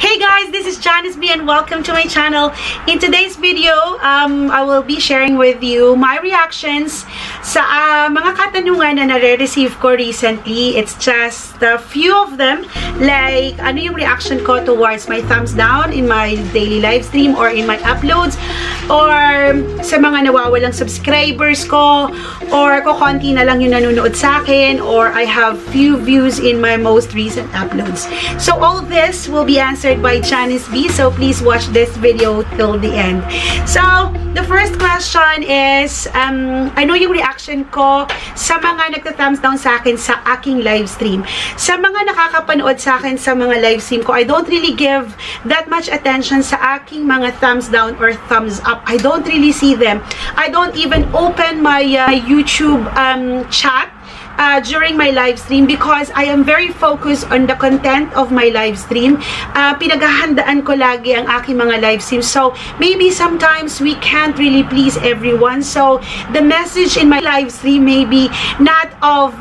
Hey guys, this is Janice B and welcome to my channel. In today's video, I will be sharing with you my reactions sa mga katanungan na nare-receive ko recently. It's just a few of them, like ano yung reaction ko towards my thumbs down in my daily live stream or in my uploads, or sa mga nawawalang subscribers ko, or konti na lang yung nanonood sa akin, or I have few views in my most recent uploads. So all this will be answered by Janice B, so please watch this video till the end. So the first question is, I know yung reaction ko sa mga nagta-thumbs down sa akin sa aking live stream. Sa mga nakakapanood sa akin sa mga live stream ko, I don't really give that much attention sa aking mga thumbs down or thumbs up. I don't really see them. I don't even open my YouTube chat during my live stream because I am very focused on the content of my live stream. Pinaghahandaan ko lagi ang aking mga live stream. So, maybe sometimes we can't really please everyone. So, the message in my live stream may be not of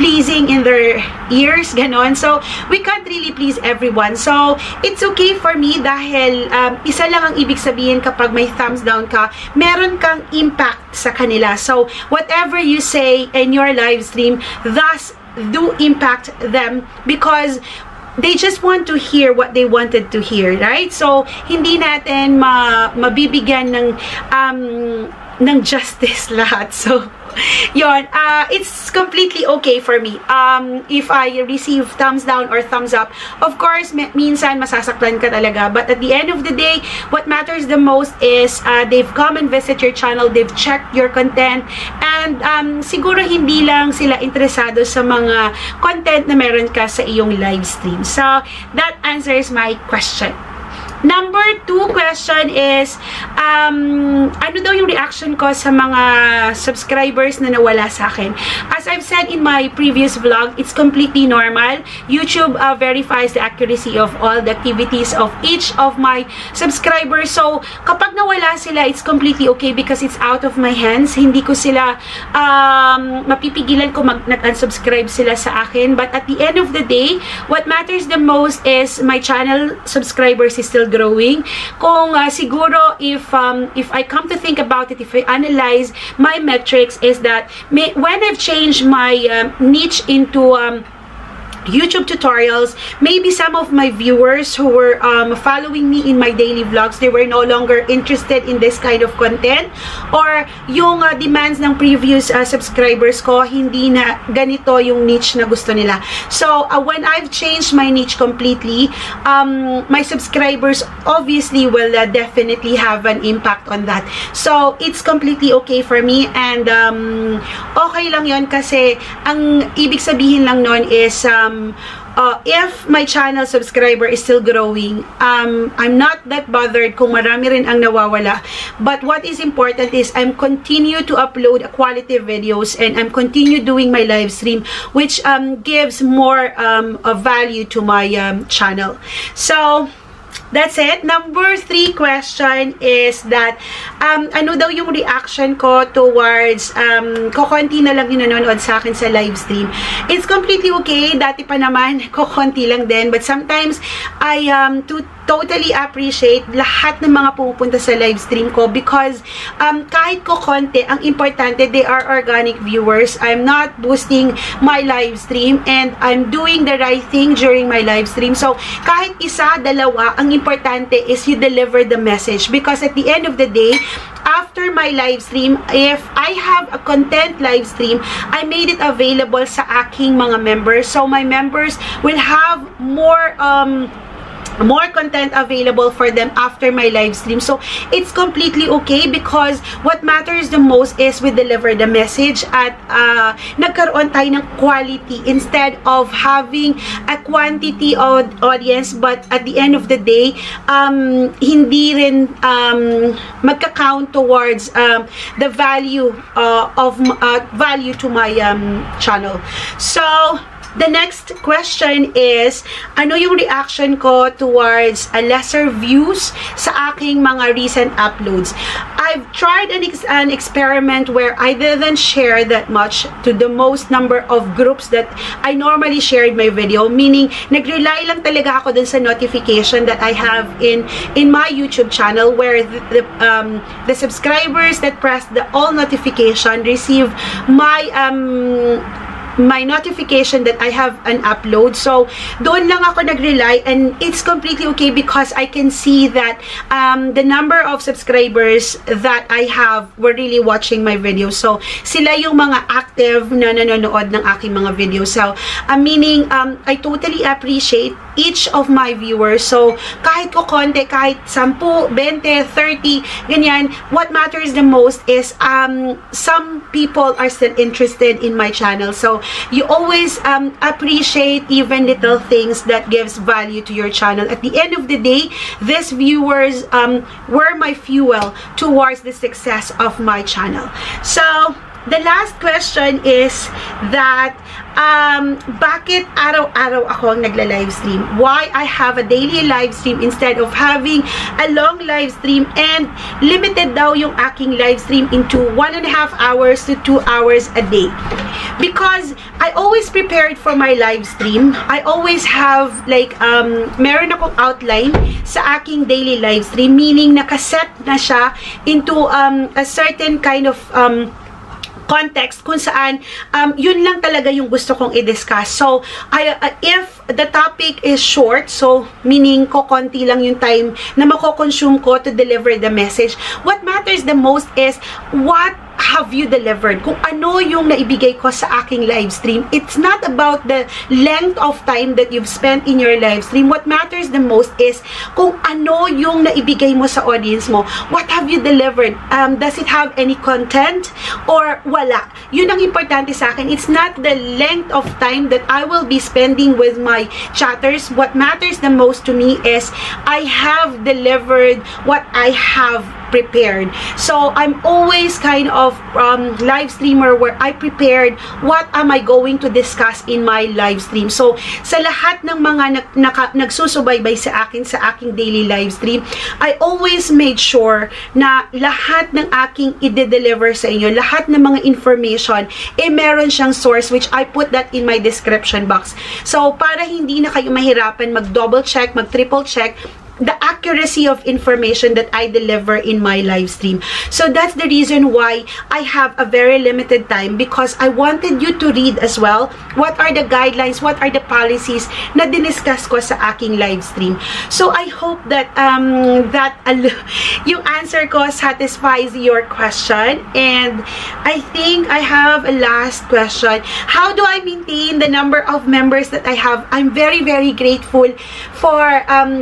pleasing in their ears, ganon. So, we can't really please everyone. So, it's okay for me dahil isa lang ang ibig sabihin kapag may thumbs down ka, meron kang impact sa kanila. So, whatever you say in your live stream, thus do impact them because they just want to hear what they wanted to hear, right? So, hindi natin mabibigyan ng justice lahat. So, yun, it's completely okay for me. If I receive thumbs down or thumbs up, of course, minsan masasaktan ka talaga. But at the end of the day, what matters the most is they've come and visit your channel, they've checked your content, and siguro hindi lang sila interesado sa mga content na meron ka sa iyong live stream. So, that answers my question. Number two question is, ano daw yung reaction ko sa mga subscribers na nawala sa akin? As I've said in my previous vlog, it's completely normal. YouTube verifies the accuracy of all the activities of each of my subscribers. So, kapag nawala sila, it's completely okay because it's out of my hands. Hindi ko sila mapipigilan kung nag-unsubscribe sila sa akin. But at the end of the day, what matters the most is my channel subscribers is still growing. Kung siguro if I come to think about it, if I analyze my metrics, is that when I've changed my niche into YouTube tutorials, maybe some of my viewers who were following me in my daily vlogs, they were no longer interested in this kind of content, or yung demands ng previous subscribers ko, hindi na ganito yung niche na gusto nila. So, when I've changed my niche completely, my subscribers obviously will definitely have an impact on that. So, it's completely okay for me, and okay lang yun kasi ang ibig sabihin lang nun is if my channel subscriber is still growing, I'm not that bothered kung marami rin ang nawawala. But what is important is I'm continue to upload quality videos and I'm continue doing my live stream, which gives more of value to my channel. So, that's it. Number three question is that, ano daw yung reaction ko towards, kukunti na lang yung nanonood sa akin sa live stream. It's completely okay. Dati pa naman, kukunti lang din. But sometimes, I totally appreciate lahat ng mga pupunta sa live stream ko because kahit kukunti, ang importante, they are organic viewers. I'm not boosting my live stream and I'm doing the right thing during my live stream. So, kahit isa, dalawa, ang importante is you deliver the message because at the end of the day, after my live stream, if I have a content live stream, I made it available sa aking mga members. So, my members will have more content available for them after my live stream. So, it's completely okay because what matters the most is we deliver the message at nagkaroon tayo ng quality instead of having a quantity of audience, but at the end of the day, hindi rin magka-count towards the value to my channel. So, The next question is, ano yung reaction ko towards lesser views sa aking mga recent uploads? I've tried an experiment where I didn't share that much to the most number of groups that I normally shared my video, meaning nag-rely lang talaga ako dun sa notification that I have in my YouTube channel, where the subscribers that press the all notification receive my my notification that I have an upload. So doon lang ako nag-rely, and it's completely okay because I can see that the number of subscribers that I have were really watching my videos. So sila yung mga active na nanonood ng aking mga videos. So meaning I totally appreciate each of my viewers. So kahit ko konti, kahit 10, 20, 30, ganyan, what matters the most is some people are still interested in my channel. So you always appreciate even little things that gives value to your channel. At the end of the day, these viewers were my fuel towards the success of my channel. So the last question is that bakit araw-araw ako ang nagla-live stream? Why I have a daily live stream instead of having a long live stream, and limited daw yung aking live stream into 1.5 hours to 2 hours a day. Because I always prepared for my live stream. I always have like meron akong outline sa aking daily live stream, meaning nakaset na siya into a certain kind of context kung saan yun lang talaga yung gusto kong i-discuss. So if the topic is short, so meaning ko konti lang yung time na mako-consume ko to deliver the message, what matters the most is what have you delivered? Kung ano yung naibigay ko sa aking live stream. It's not about the length of time that you've spent in your live stream. What matters the most is kung ano yung naibigay mo sa audience mo. What have you delivered? Does it have any content or wala? Yun ang importante sa akin. It's not the length of time that I will be spending with my chatters. What matters the most to me is I have delivered what I have prepared. So I'm always kind of live streamer where I prepared what am I going to discuss in my live stream. So sa lahat ng mga nagsusubaybay sa akin sa aking daily live stream, I always made sure na lahat ng aking i-deliver sa inyo, lahat ng mga information, meron siyang source, which I put that in my description box. So para hindi na kayo mahirapan mag-double check, mag-triple check the accuracy of information that I deliver in my live stream. So that's the reason why I have a very limited time, because I wanted you to read as well what are the guidelines, what are the policies na diniscuss ko sa aking live stream. So I hope that yung answer ko satisfies your question. And I think I have a last question. How do I maintain the number of members that I have? I'm very, very grateful for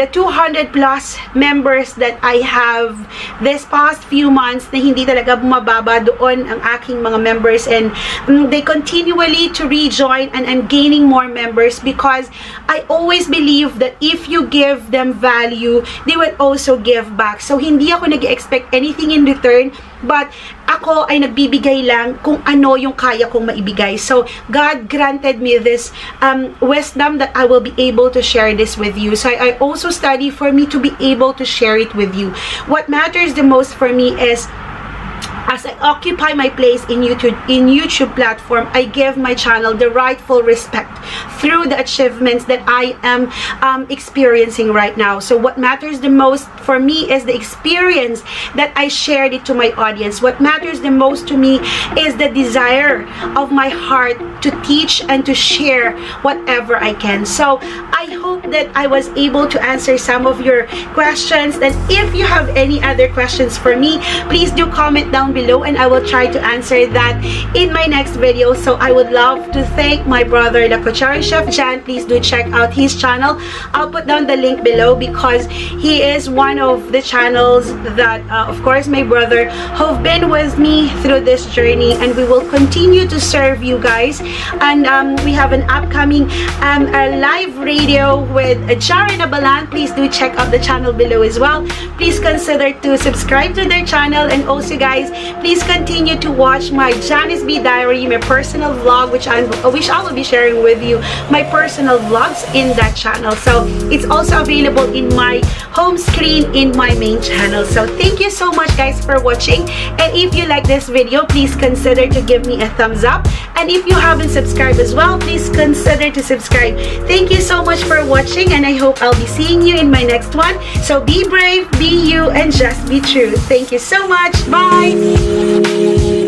the 200 plus members that I have this past few months na hindi talaga bumababa doon ang aking mga members, and they continually to rejoin, and I'm gaining more members because I always believe that if you give them value, they will also give back. So hindi ako nag-expect anything in return, but ako ay nagbibigay lang kung ano yung kaya kong maibigay. So God granted me this wisdom that I will be able to share this with you. So I also study for me to be able to share it with you. What matters the most for me is as I occupy my place in YouTube platform, I give my channel the rightful respect through the achievements that I am experiencing right now. So what matters the most for me is the experience that I shared it to my audience. What matters the most to me is the desire of my heart to teach and to share whatever I can. So I hope that I was able to answer some of your questions, and if you have any other questions for me, please do comment down below and I will try to answer that in my next video. So I would love to thank my brother Lakwatcherong Chef Jehan. Please do check out his channel. I'll put down the link below because he is one of the channels that of course my brother who've been with me through this journey, and we will continue to serve you guys. And we have an upcoming a live radio with Jarren Abalan. Please do check out the channel below as well. Please consider to subscribe to their channel, and also guys, Please continue to watch my Janice B diary, my personal vlog, which I will be sharing with you my personal vlogs in that channel. So it's also available in my home screen in my main channel. So thank you so much, guys, for watching, and if you like this video, please consider to give me a thumbs up, and if you haven't subscribed as well, please consider to subscribe. Thank you so much for watching, and I hope I'll be seeing you in my next one. So be brave, be you, and just be true. Thank you so much. Bye.